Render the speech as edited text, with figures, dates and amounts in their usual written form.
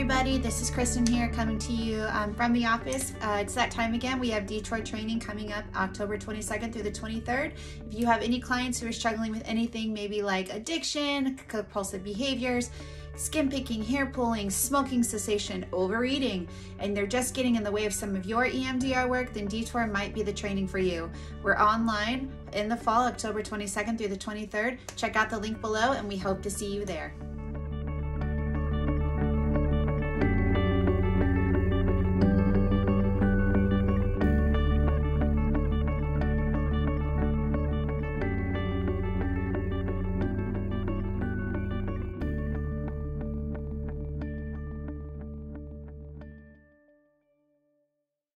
everybody, this is Kristen here coming to you from the office. It's that time again. We have Detour training coming up October 22nd through the 23rd. If you have any clients who are struggling with anything, maybe like addiction, compulsive behaviors, skin picking, hair pulling, smoking cessation, overeating, and they're just getting in the way of some of your EMDR work, then Detour might be the training for you. We're online in the fall, October 22nd through the 23rd. Check out the link below and we hope to see you there.